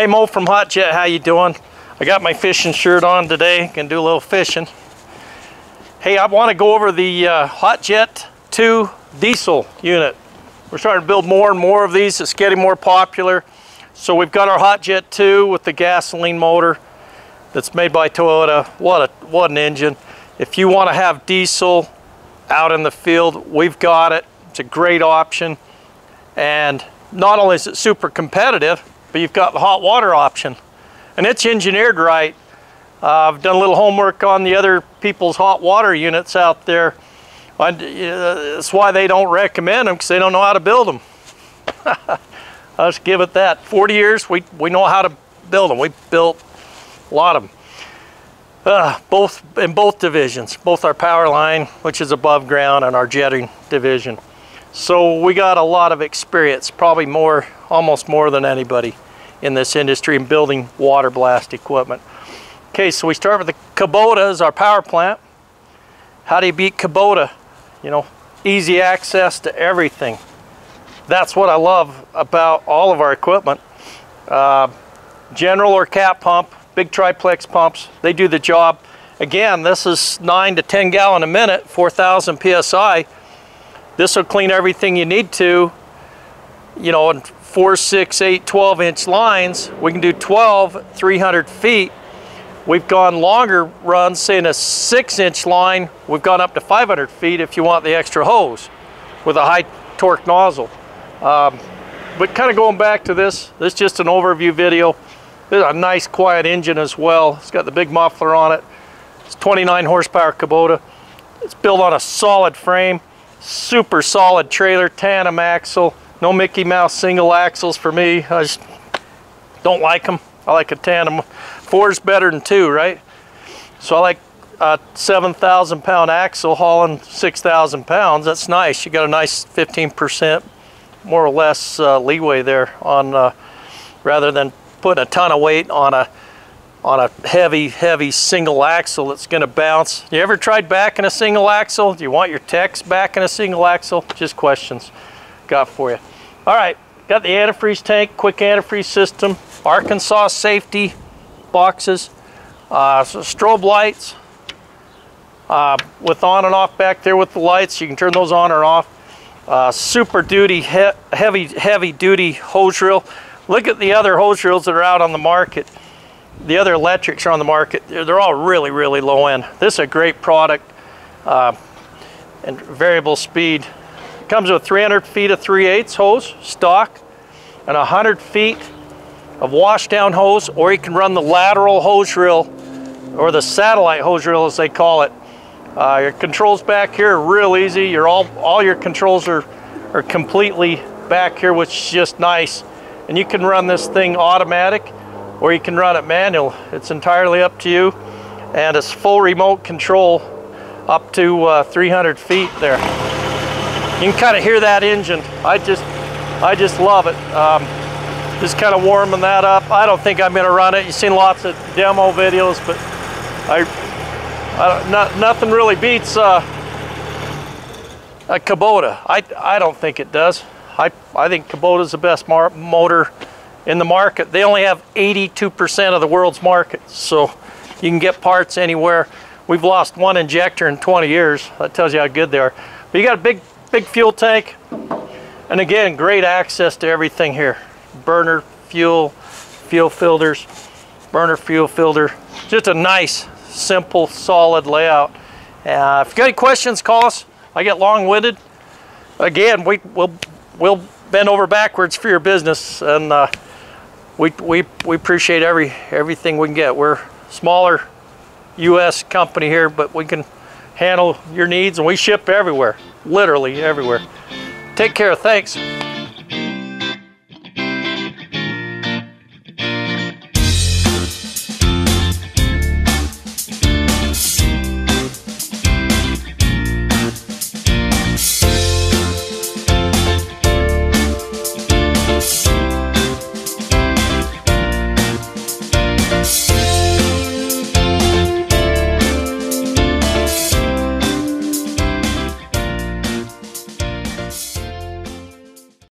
Hey Mo from HotJet, how you doing? I got my fishing shirt on today, can do a little fishing. Hey, I want to go over the HotJet II diesel unit. We're starting to build more and more of these. It's getting more popular. So we've got our HotJet II with the gasoline motor that's made by Toyota. What an engine. If you want to have diesel out in the field, we've got it. It's a great option. And not only is it super competitive, but you've got the hot water option. And it's engineered right. I've done a little homework on the other people's hot water units out there. That's why they don't recommend them, because they don't know how to build them. I'll just give it that. 40 years, we know how to build them. We built a lot of them. In both divisions, both our power line, which is above ground, and our jetting division. So we got a lot of experience, probably more, almost more than anybody in this industry in building water blast equipment. Okay, so we start with the Kubota as our power plant. How do you beat Kubota? You know, easy access to everything. That's what I love about all of our equipment. General or cat pump, big triplex pumps, they do the job. Again, this is 9 to 10 gallon a minute, 4,000 PSI. This will clean everything you need to, you know, in 4, 6, 8, 12-inch lines. We can do 12, 300 feet. We've gone longer runs, say in a 6-inch line, we've gone up to 500 feet if you want the extra hose with a high torque nozzle. But kind of going back to this is just an overview video. This is a nice quiet engine as well. It's got the big muffler on it. It's 29 horsepower Kubota. It's built on a solid frame, super solid trailer, tandem axle. No Mickey Mouse single axles for me. I just don't like them. I like a tandem. 4's better than 2, right? So I like a 7,000 pound axle hauling 6,000 pounds. That's nice. You got a nice 15% more or less leeway there on rather than putting a ton of weight on a heavy single axle that's going to bounce. You ever tried backing a single axle? Do you want your techs backing a single axle? Just questions got for you. All right, got the antifreeze tank, quick antifreeze system, Arkansas safety boxes, so strobe lights with on and off back there with the lights. You can turn those on or off. Super duty, heavy duty hose reel. Look at the other hose reels that are out on the market. The other electrics are on the market. They're all really, really low end. This is a great product and variable speed. It comes with 300 feet of 3/8 hose stock and 100 feet of wash down hose, or you can run the lateral hose reel, or the satellite hose reel as they call it. Your controls back here are real easy. All your controls are completely back here, which is just nice. And you can run this thing automatic, or you can run it manual. It's entirely up to you. And it's full remote control up to 300 feet there. You can kind of hear that engine. I just love it. Just kind of warming that up. I don't think I'm going to run it. You've seen lots of demo videos, but nothing really beats a Kubota. I don't think it does. I think Kubota's the best motor in the market. They only have 82% of the world's market, so you can get parts anywhere. We've lost one injector in 20 years. That tells you how good they are. But you got a big fuel tank, and again, great access to everything here. Burner fuel filters, burner fuel filter. Just a nice, simple, solid layout. If you got any questions, call us. I get long-winded. Again, we'll bend over backwards for your business, and we appreciate everything we can get. We're a smaller U.S. company here, but we can handle your needs, and we ship everywhere, literally everywhere. Take care. Thanks.